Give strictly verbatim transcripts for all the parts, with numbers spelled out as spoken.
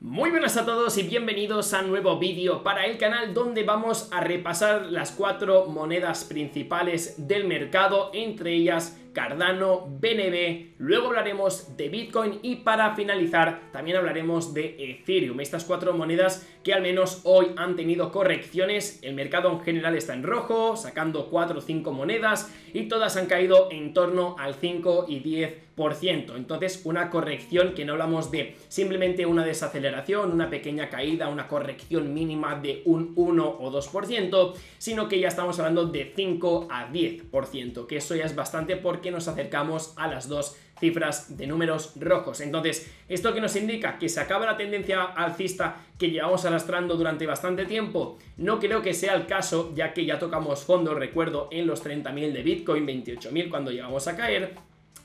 Muy buenas a todos y bienvenidos a un nuevo vídeo para el canal, donde vamos a repasar las cuatro monedas principales del mercado, entre ellas Cardano, B N B, luego hablaremos de Bitcoin y para finalizar también hablaremos de Ethereum. Estas cuatro monedas que al menos hoy han tenido correcciones. El mercado en general está en rojo, sacando cuatro o cinco monedas, y todas han caído en torno al cinco y diez por ciento. Entonces, una corrección que no hablamos de simplemente una desaceleración, una pequeña caída, una corrección mínima de un uno o dos por ciento, sino que ya estamos hablando de cinco a diez por ciento, que eso ya es bastante porque nos acercamos a las dos cifras de números rojos. Entonces, esto que nos indica que se acaba la tendencia alcista que llevamos arrastrando durante bastante tiempo. No creo que sea el caso, ya que ya tocamos fondo, recuerdo, en los treinta mil de Bitcoin, veintiocho mil cuando llegamos a caer.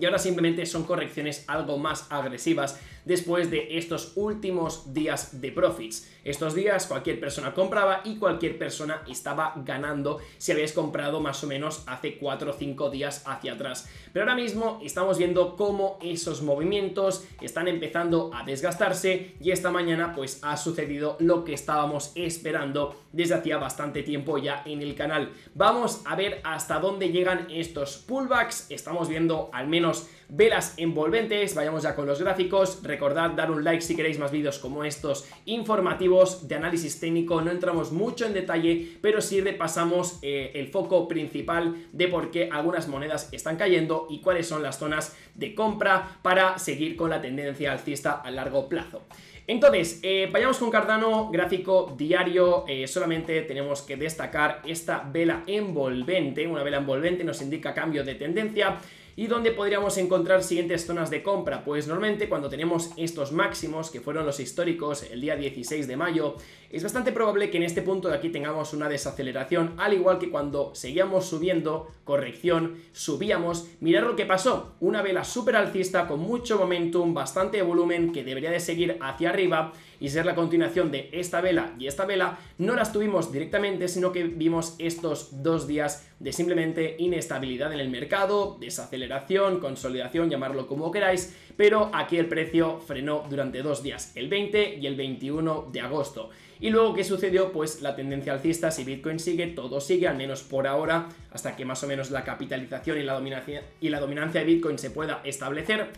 Y ahora simplemente son correcciones algo más agresivas después de estos últimos días de profits. Estos días cualquier persona compraba y cualquier persona estaba ganando si habéis comprado más o menos hace cuatro o cinco días hacia atrás. Pero ahora mismo estamos viendo cómo esos movimientos están empezando a desgastarse, y esta mañana pues ha sucedido lo que estábamos esperando desde hacía bastante tiempo ya en el canal. Vamos a ver hasta dónde llegan estos pullbacks. Estamos viendo al menos velas envolventes. Vayamos ya con los gráficos. Recordad dar un like si queréis más vídeos como estos informativos de análisis técnico. No entramos mucho en detalle, pero sí repasamos eh, el foco principal de por qué algunas monedas están cayendo y cuáles son las zonas de compra para seguir con la tendencia alcista a largo plazo. Entonces, eh, vayamos con Cardano, gráfico diario. Eh, solamente tenemos que destacar esta vela envolvente. Una vela envolvente nos indica cambio de tendencia. ¿Y dónde podríamos encontrar siguientes zonas de compra? Pues normalmente cuando tenemos estos máximos, que fueron los históricos el día dieciséis de mayo, es bastante probable que en este punto de aquí tengamos una desaceleración, al igual que cuando seguíamos subiendo, corrección, subíamos. Mirad lo que pasó, una vela súper alcista con mucho momentum, bastante volumen, que debería de seguir hacia arriba y ser la continuación de esta vela y esta vela. No las tuvimos directamente, sino que vimos estos dos días de simplemente inestabilidad en el mercado, desaceleración, consolidación, llamarlo como queráis, pero aquí el precio frenó durante dos días, el veinte y el veintiuno de agosto. Y luego, ¿qué sucedió? Pues la tendencia alcista, si Bitcoin sigue, todo sigue, al menos por ahora, hasta que más o menos la capitalización y la dominancia, y la dominancia de Bitcoin se pueda establecer.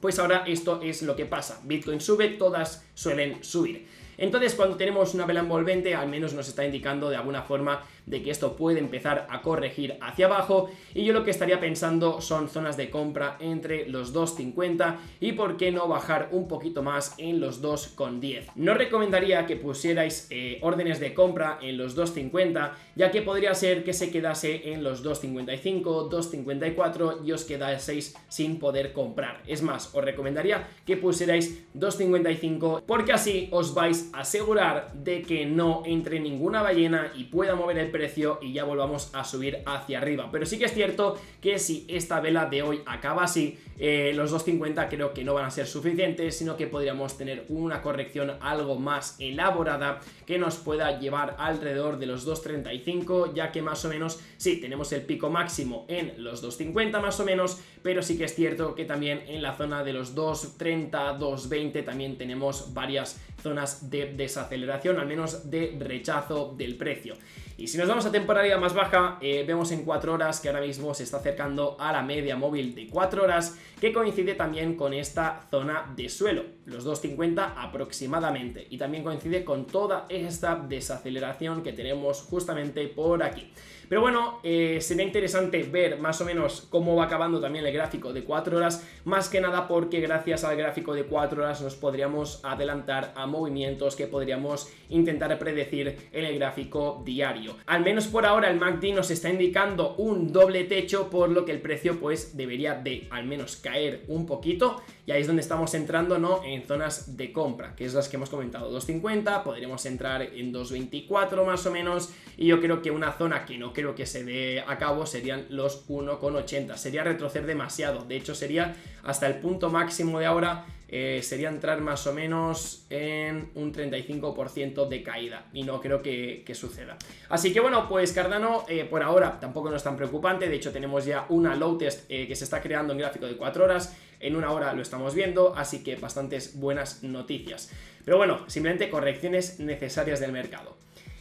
Pues ahora esto es lo que pasa, Bitcoin sube, todas suelen subir. Entonces, cuando tenemos una vela envolvente, al menos nos está indicando de alguna forma de que esto puede empezar a corregir hacia abajo, y yo lo que estaría pensando son zonas de compra entre los dos cincuenta y por qué no bajar un poquito más en los dos diez. No recomendaría que pusierais eh, órdenes de compra en los dos cincuenta, ya que podría ser que se quedase en los dos cincuenta y cinco, dos cincuenta y cuatro y os quedaseis sin poder comprar. Es más, os recomendaría que pusierais dos cincuenta y cinco, porque así os vais a asegurar de que no entre ninguna ballena y pueda mover el precio y ya volvamos a subir hacia arriba. Pero sí que es cierto que si esta vela de hoy acaba así, eh, los dos cincuenta creo que no van a ser suficientes, sino que podríamos tener una corrección algo más elaborada que nos pueda llevar alrededor de los dos treinta y cinco, ya que más o menos sí, tenemos el pico máximo en los dos cincuenta más o menos, pero sí que es cierto que también en la zona de los dos treinta, dos veinte también tenemos varias zonas de desaceleración, al menos de rechazo del precio. Y si nos vamos a temporalidad más baja, eh, vemos en cuatro horas que ahora mismo se está acercando a la media móvil de cuatro horas, que coincide también con esta zona de suelo, los dos cincuenta aproximadamente, y también coincide con toda esta desaceleración que tenemos justamente por aquí. Pero bueno, eh, sería interesante ver más o menos cómo va acabando también el gráfico de cuatro horas, más que nada porque gracias al gráfico de cuatro horas nos podríamos adelantar a movimientos que podríamos intentar predecir en el gráfico diario. Al menos por ahora el M A C D nos está indicando un doble techo, por lo que el precio pues debería de al menos caer un poquito, y ahí es donde estamos entrando, ¿no?, en zonas de compra, que es las que hemos comentado, dos cincuenta, podríamos entrar en dos veinticuatro más o menos, y yo creo que una zona que no creo que se dé a cabo serían los uno ochenta, sería retroceder demasiado, de hecho sería hasta el punto máximo de ahora. Eh, sería entrar más o menos en un treinta y cinco por ciento de caída, y no creo que, que suceda. Así que bueno, pues Cardano eh, por ahora tampoco no es tan preocupante. De hecho tenemos ya una low test eh, que se está creando en gráfico de cuatro horas, en una hora lo estamos viendo, así que bastantes buenas noticias. Pero bueno, simplemente correcciones necesarias del mercado.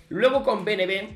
Luego con B N B...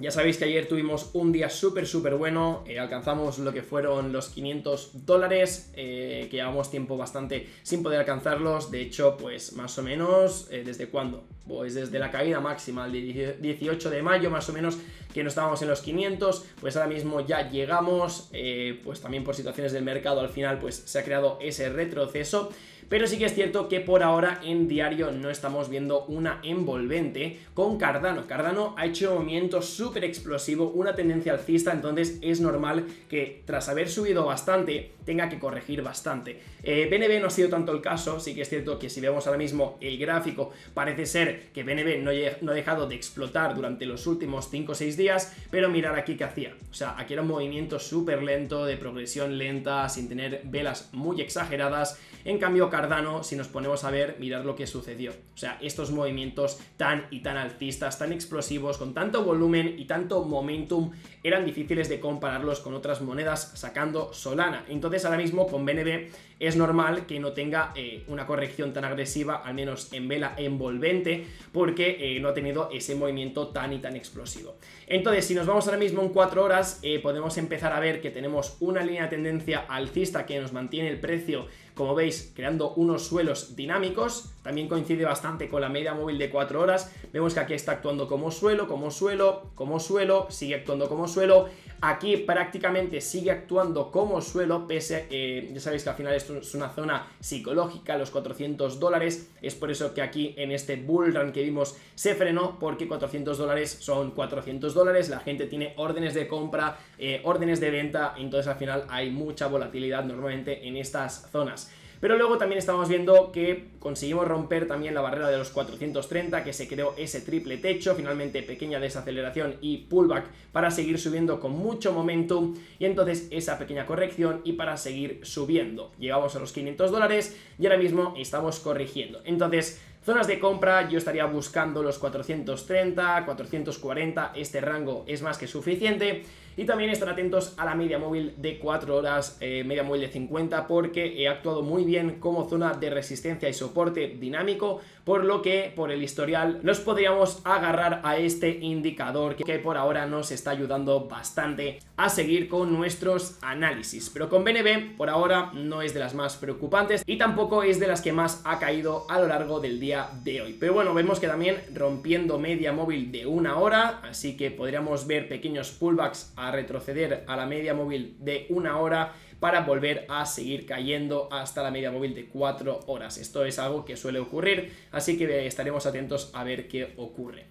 ya sabéis que ayer tuvimos un día súper, súper bueno, eh, alcanzamos lo que fueron los quinientos dólares, eh, que llevamos tiempo bastante sin poder alcanzarlos, de hecho, pues más o menos, eh, ¿desde cuándo? Pues desde la caída máxima, el dieciocho de mayo más o menos, que no estábamos en los quinientos, pues ahora mismo ya llegamos, eh, pues también por situaciones del mercado al final pues se ha creado ese retroceso. Pero sí que es cierto que por ahora en diario no estamos viendo una envolvente con Cardano. Cardano ha hecho un movimiento súper explosivo, una tendencia alcista, entonces es normal que tras haber subido bastante tenga que corregir bastante. Eh, B N B no ha sido tanto el caso, sí que es cierto que si vemos ahora mismo el gráfico parece ser que B N B no, no ha dejado de explotar durante los últimos cinco o seis días, pero mirad aquí qué hacía. O sea, aquí era un movimiento súper lento, de progresión lenta, sin tener velas muy exageradas. En cambio, Cardano, si nos ponemos a ver, mirad lo que sucedió. O sea, estos movimientos tan y tan alcistas, tan explosivos, con tanto volumen y tanto momentum, eran difíciles de compararlos con otras monedas, sacando Solana. Entonces, ahora mismo con B N B es normal que no tenga eh, una corrección tan agresiva, al menos en vela envolvente, porque eh, no ha tenido ese movimiento tan y tan explosivo. Entonces, si nos vamos ahora mismo en cuatro horas, eh, podemos empezar a ver que tenemos una línea de tendencia alcista que nos mantiene el precio, como veis, creando unos suelos dinámicos. También coincide bastante con la media móvil de cuatro horas. Vemos que aquí está actuando como suelo, como suelo, como suelo, sigue actuando como suelo. Aquí prácticamente sigue actuando como suelo, pese, eh, ya sabéis que al final esto es una zona psicológica, los cuatrocientos dólares. Es por eso que aquí en este bull run que vimos se frenó, porque cuatrocientos dólares son cuatrocientos dólares. La gente tiene órdenes de compra, eh, órdenes de venta, entonces al final hay mucha volatilidad normalmente en estas zonas. Pero luego también estamos viendo que conseguimos romper también la barrera de los cuatrocientos treinta, que se creó ese triple techo, finalmente pequeña desaceleración y pullback para seguir subiendo con mucho momentum, y entonces esa pequeña corrección y para seguir subiendo. Llegamos a los quinientos dólares y ahora mismo estamos corrigiendo. Entonces, zonas de compra, yo estaría buscando los cuatrocientos treinta, cuatrocientos cuarenta, este rango es más que suficiente. Y también estar atentos a la media móvil de cuatro horas, eh, media móvil de cincuenta, porque he actuado muy bien como zona de resistencia y soporte dinámico, por lo que por el historial nos podríamos agarrar a este indicador que, que por ahora nos está ayudando bastante a seguir con nuestros análisis. Pero con B N B por ahora no es de las más preocupantes y tampoco es de las que más ha caído a lo largo del día de hoy. Pero bueno, vemos que también rompiendo media móvil de una hora, así que podríamos ver pequeños pullbacks a retroceder a la media móvil de una hora para volver a seguir cayendo hasta la media móvil de cuatro horas. Esto es algo que suele ocurrir, así que estaremos atentos a ver qué ocurre.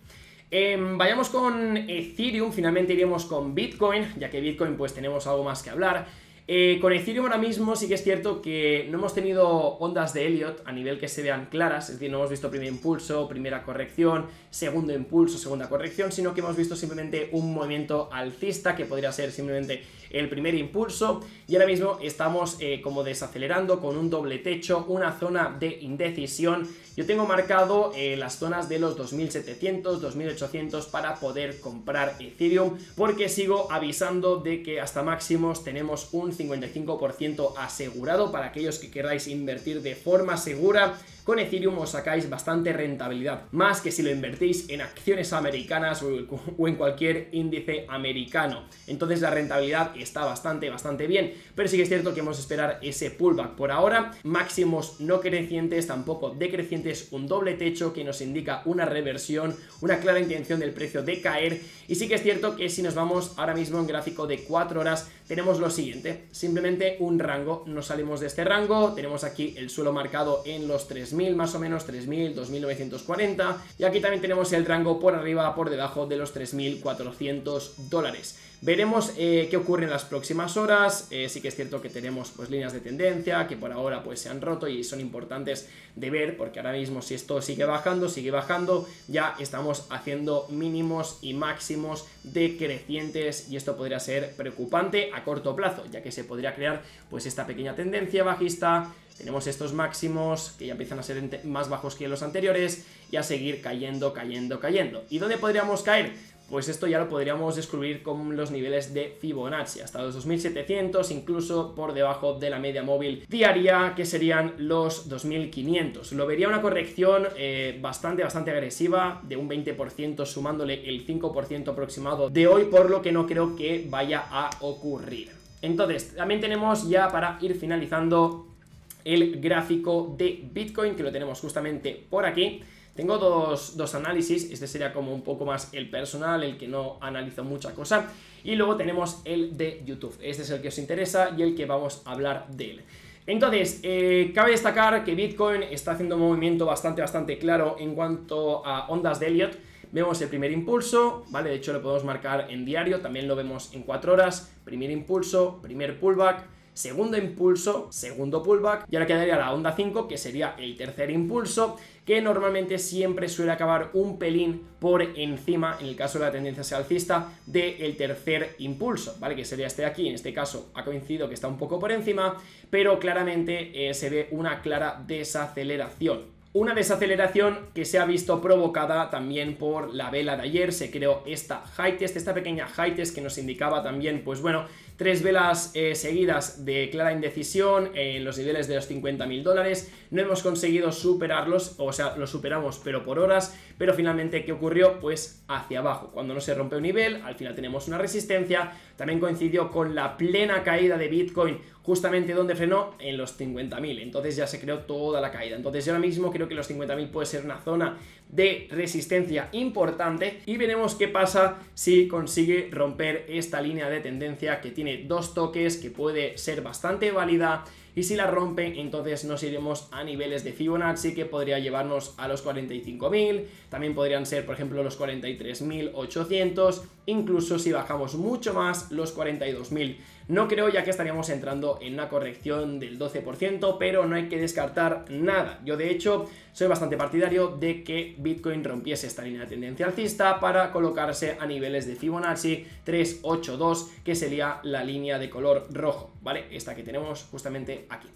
Eh, vayamos con Ethereum, finalmente iremos con Bitcoin, ya que Bitcoin pues tenemos algo más que hablar. Eh, con Ethereum ahora mismo sí que es cierto que no hemos tenido ondas de Elliott a nivel que se vean claras, es decir, no hemos visto primer impulso, primera corrección, segundo impulso, segunda corrección, sino que hemos visto simplemente un movimiento alcista que podría ser simplemente el primer impulso, y ahora mismo estamos eh, como desacelerando con un doble techo, una zona de indecisión. Yo tengo marcado eh, las zonas de los dos mil setecientos, dos mil ochocientos para poder comprar Ethereum, porque sigo avisando de que hasta máximos tenemos un cincuenta y cinco por ciento asegurado para aquellos que queráis invertir de forma segura. Con Ethereum os sacáis bastante rentabilidad, más que si lo invertís en acciones americanas o en cualquier índice americano. Entonces la rentabilidad está bastante, bastante bien, pero sí que es cierto que hemos esperar ese pullback por ahora. Máximos no crecientes, tampoco decrecientes, un doble techo que nos indica una reversión, una clara intención del precio de caer. Y sí que es cierto que si nos vamos ahora mismo en gráfico de cuatro horas, tenemos lo siguiente, simplemente un rango, no salimos de este rango, tenemos aquí el suelo marcado en los tres mil más o menos, tres mil, dos mil novecientos cuarenta, y aquí también tenemos el rango por arriba, por debajo de los tres mil cuatrocientos dólares. Veremos eh, qué ocurre en las próximas horas. Eh, sí que es cierto que tenemos pues líneas de tendencia que por ahora pues se han roto y son importantes de ver, porque ahora mismo si esto sigue bajando, sigue bajando, ya estamos haciendo mínimos y máximos decrecientes y esto podría ser preocupante a corto plazo, ya que se podría crear pues esta pequeña tendencia bajista. Tenemos estos máximos que ya empiezan a ser más bajos que los anteriores y a seguir cayendo, cayendo, cayendo. ¿Y dónde podríamos caer? pues esto ya lo podríamos descubrir con los niveles de Fibonacci, hasta los dos mil setecientos, incluso por debajo de la media móvil diaria, que serían los dos mil quinientos. Lo vería una corrección eh, bastante, bastante agresiva, de un veinte por ciento, sumándole el cinco por ciento aproximado de hoy, por lo que no creo que vaya a ocurrir. Entonces, también tenemos ya, para ir finalizando, el gráfico de Bitcoin, que lo tenemos justamente por aquí. Tengo dos, dos análisis, este sería como un poco más el personal, el que no analiza mucha cosa, y luego tenemos el de YouTube, este es el que os interesa y el que vamos a hablar de él. Entonces, eh, cabe destacar que Bitcoin está haciendo un movimiento bastante, bastante claro en cuanto a ondas de Elliott. Vemos el primer impulso, ¿vale? De hecho, lo podemos marcar en diario, también lo vemos en cuatro horas, primer impulso, primer pullback, segundo impulso, segundo pullback, y ahora quedaría la onda cinco, que sería el tercer impulso, que normalmente siempre suele acabar un pelín por encima, en el caso de la tendencia sea alcista, del tercer impulso, ¿vale? Que sería este de aquí. En este caso ha coincidido que está un poco por encima, pero claramente eh, se ve una clara desaceleración. Una desaceleración que se ha visto provocada también por la vela de ayer. Se creó esta high test, esta pequeña high test que nos indicaba también, pues bueno, tres velas eh, seguidas de clara indecisión en los niveles de los cincuenta mil dólares. No hemos conseguido superarlos, o sea, los superamos pero por horas, pero finalmente, ¿qué ocurrió? Pues hacia abajo. Cuando no se rompe un nivel, al final tenemos una resistencia. También coincidió con la plena caída de Bitcoin, justamente donde frenó en los cincuenta mil, entonces ya se creó toda la caída. Entonces yo ahora mismo creo que los cincuenta mil puede ser una zona de resistencia importante, y veremos qué pasa si consigue romper esta línea de tendencia, que tiene dos toques, que puede ser bastante válida, y si la rompe, entonces nos iremos a niveles de Fibonacci, que podría llevarnos a los cuarenta y cinco mil, también podrían ser, por ejemplo, los cuarenta y tres mil ochocientos, incluso si bajamos mucho más, los cuarenta y dos mil. No creo, ya que estaríamos entrando en una corrección del doce por ciento, pero no hay que descartar nada. Yo, de hecho, soy bastante partidario de que Bitcoin rompiese esta línea de tendencia alcista para colocarse a niveles de Fibonacci tres ocho dos, que sería la línea de color rojo, ¿vale? Esta que tenemos justamente aquí.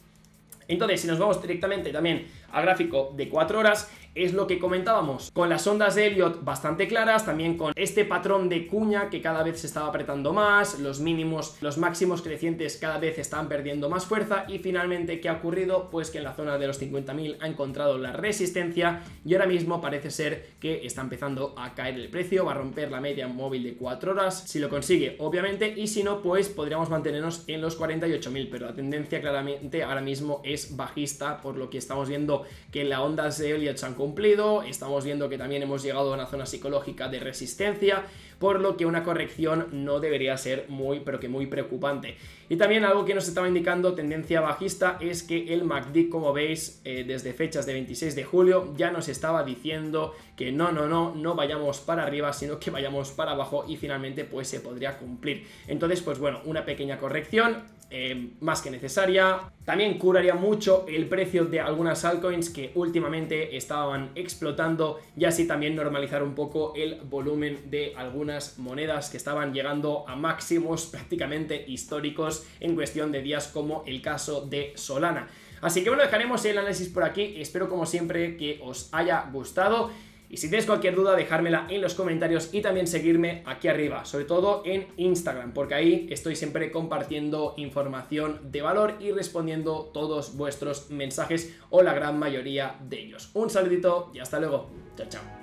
Entonces, si nos vamos directamente también al gráfico de cuatro horas, es lo que comentábamos, con las ondas de Elliott bastante claras, también con este patrón de cuña que cada vez se estaba apretando más, los mínimos, los máximos crecientes cada vez están perdiendo más fuerza, y finalmente, ¿qué ha ocurrido? Pues que en la zona de los cincuenta mil ha encontrado la resistencia, y ahora mismo parece ser que está empezando a caer el precio, va a romper la media móvil de cuatro horas, si lo consigue, obviamente, y si no, pues podríamos mantenernos en los cuarenta y ocho mil, pero la tendencia claramente ahora mismo es es bajista, por lo que estamos viendo que las ondas de Elliott se han cumplido, estamos viendo que también hemos llegado a una zona psicológica de resistencia, por lo que una corrección no debería ser muy, pero que muy preocupante. Y también algo que nos estaba indicando tendencia bajista es que el M A C D, como veis, eh, desde fechas de veintiséis de julio, ya nos estaba diciendo que no, no, no, no vayamos para arriba, sino que vayamos para abajo, y finalmente pues se podría cumplir. Entonces, pues bueno, una pequeña corrección eh, más que necesaria. También curaría mucho el precio de algunas altcoins que últimamente estaban explotando, y así también normalizar un poco el volumen de algunas monedas que estaban llegando a máximos prácticamente históricos en cuestión de días, como el caso de Solana. Así que bueno, dejaremos el análisis por aquí. Espero, como siempre, que os haya gustado. Y si tenéis cualquier duda, dejármela en los comentarios, y también seguirme aquí arriba, sobre todo en Instagram, porque ahí estoy siempre compartiendo información de valor y respondiendo todos vuestros mensajes, o la gran mayoría de ellos. Un saludito y hasta luego. Chao, chao.